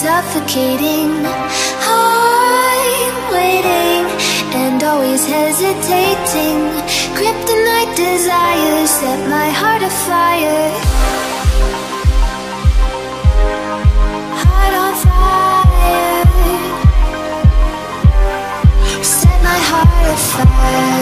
Suffocating, I'm waiting and always hesitating. Kryptonite desires set my heart afire. Heart on fire. Set my heart afire.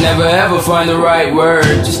never ever find the right words.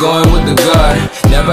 Going with the gut, never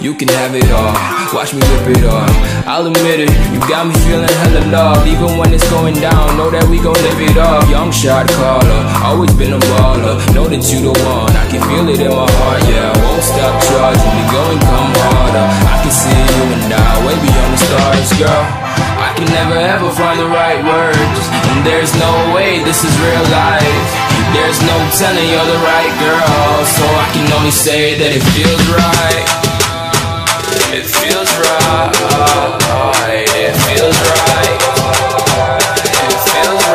you can have it all. Watch me rip it off, I'll admit it. You got me feeling hella loved, even when it's going down. Know that we gon' live it up. Young shot caller, always been a baller. Know that you the one, I can feel it in my heart. Yeah, I won't stop charging, we go and come harder. I can see you and I, way beyond the stars, girl. I can never ever find the right words, and there's no way this is real life. There's no telling you're the right girl, so I can only say that it feels right. It feels right, it feels right, it feels right.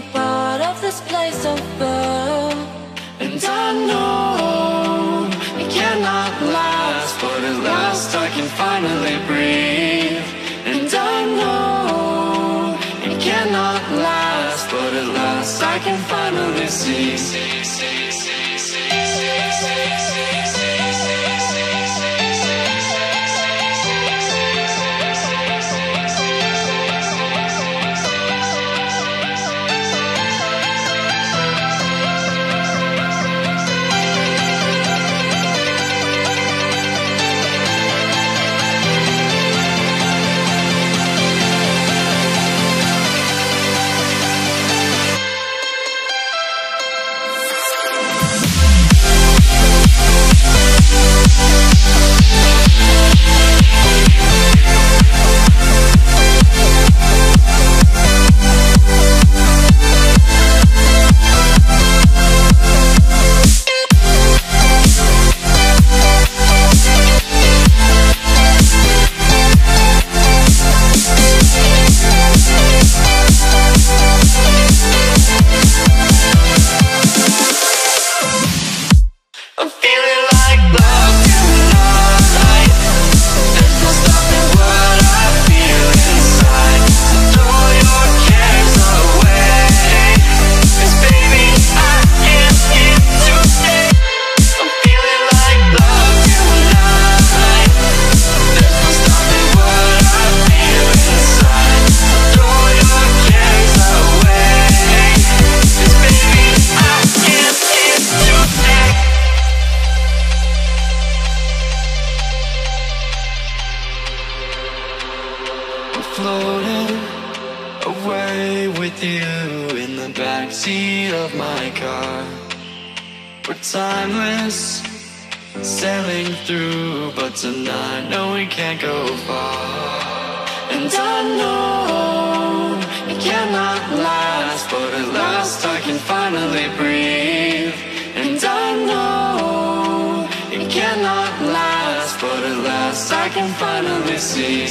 a part of this place of love. And I know it cannot last, but at last I can finally breathe. And I know it cannot last, but at last I can finally see. Floating away with you in the backseat of my car. We're timeless, sailing through, but tonight, no, we can't go far. And I know it cannot last, but at last I can finally breathe. And I know it cannot last, but at last I can finally see.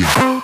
neki.